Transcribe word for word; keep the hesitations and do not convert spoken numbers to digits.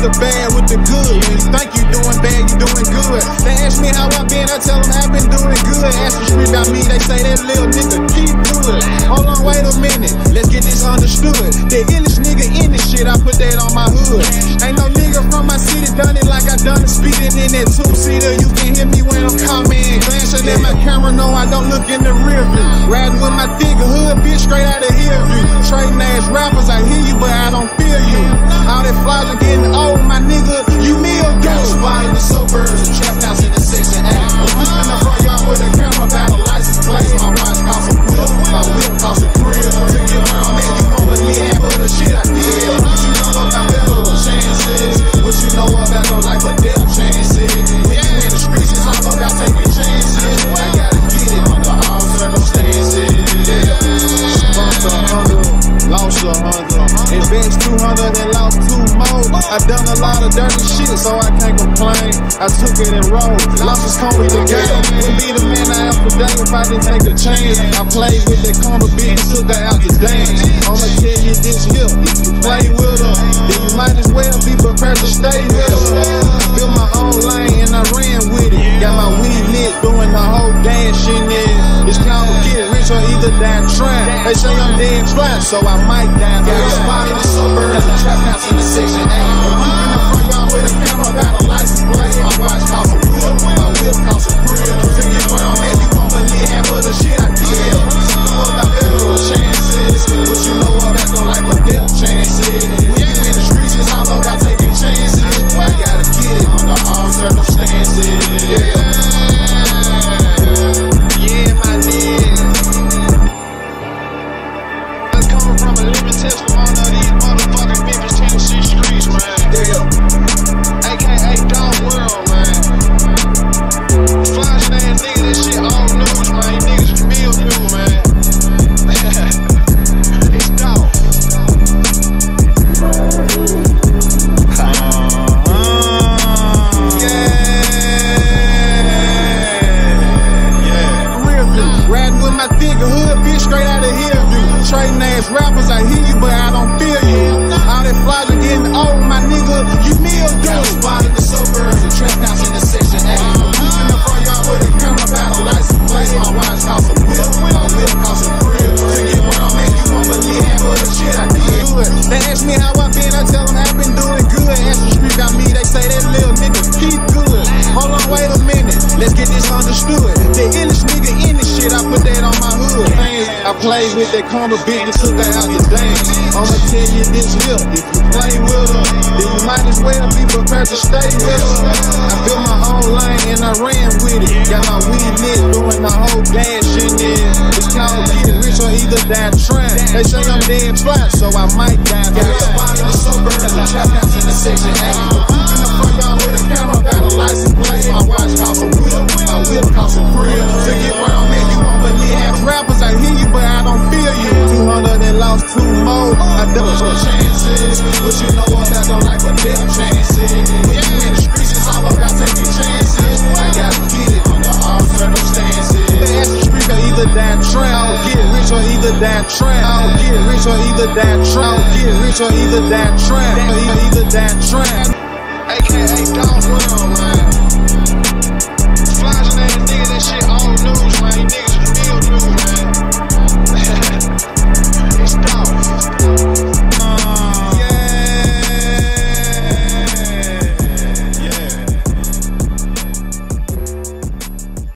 Mix the bad with the good. You think you doing bad, you doing good. They ask me how I been, I tell them I been doing good. Ask the street about me, they say that little nigga keep good. Hold on, wait a minute, let's get this understood. The illest nigga in this shit, I put that on my hood. Ain't no nigga from my city done it like I done it. Speeding in that two-seater, you can hear me when I'm coming. Glancing at my camera, no, I don't look in the rear view. Riding with my thick hood, bitch, straight out of here view. Trading ass rappers, I hear you, but I don't feel you. All that flies are getting old, my nigga, you meal go. Spy in the suburbs, and trap house in the section eight. In the front yard with a camera, got a license plate. My watch cost a quill, my whip cost a grill. To get around, man, you won't believe half of the shit I did. What you know about little chances? What you know about no life or death chances? When you in the streets, it's all about taking chances. I gotta get it under all circumstances. Lost a hundred, invest two hundred and lost two more. I done a lot of dirty shit, so I can't complain. I took it and rolled. Losses come with the game. Would be the man I am today if I didn't take a chance. I played with that corner bitch, took her out the dance. I'ma tell you this here, if you play with her, then you might as well be prepared to stay with her. Built my own lane and I ran with it. Got my weed lit, doing the whole dance shit in. It's called get rich or either die trying. They say I'm dead trying, so I. Mike down, got a spot in the suburbs, a trap house in the section eight. In the front yard with a camera, got a license plate. My watch cost a real, my whip cost a grill. To get around, man, you won't believe half of the shit I did. What you know about little chances? What you know about no life or death chances? When you in the streets, it's all about taking chances. Well, I gotta get it under all circumstances. Yeah, yeah, my nigga. From a living testimony of these motherfucking Memphis, Tennessee streets, man. Yeah. A K A Dog World, man. Flash ass nigga, that shit all news, man. You niggas is mildew, man. It's dog. Uh-huh. Yeah. Yeah. Real dude. Riding with my thicker hood, bitch, straight out of here. Trading ass rappers, I hear you, but I don't feel you. All that flies are getting old, my nigga, you meal go. Spot in the suburbs, and trap house in the section eight. In the front yard with a camera, got a license plate. My watch cost a whip, my whip cost a grill. To get around, man, you won't believe half of the shit I did. They ask me how I been, I tell them I been doing good. Ask the street about me, they say that little nigga keep good. Hold on, wait a minute, let's get this understood. The illest nigga in this shit, I put that on my hood. I played with that combo. Bitch, took her out the dance. I'ma tell you this here, if you play with her, then you might as well be prepared to stay with her. I built my own lane and I ran with it. Got my weed lit, doing the whole dance shit in. It's called get rich or either die trying. They say I'm dead trying, so I might die. Got a spot in the suburbs, a trap house in the section eight. In the front yard with a camera, got a license plate. My watch cost a whip, my whip cost a grill. To get around, man, you won't believe half rappers. I hear you, but I don't feel you. Two hundred and lost two more. I done the chances, but you know what? I don't like what them chances. When you in the streets, it's all about taking chances. I gotta get it under all circumstances. They ask the street, or either die trying, I'll get rich, or either die trying, I'll get rich, or either die trying, I'll get rich, or either die trying, or either die trying. A K A Dog World, man.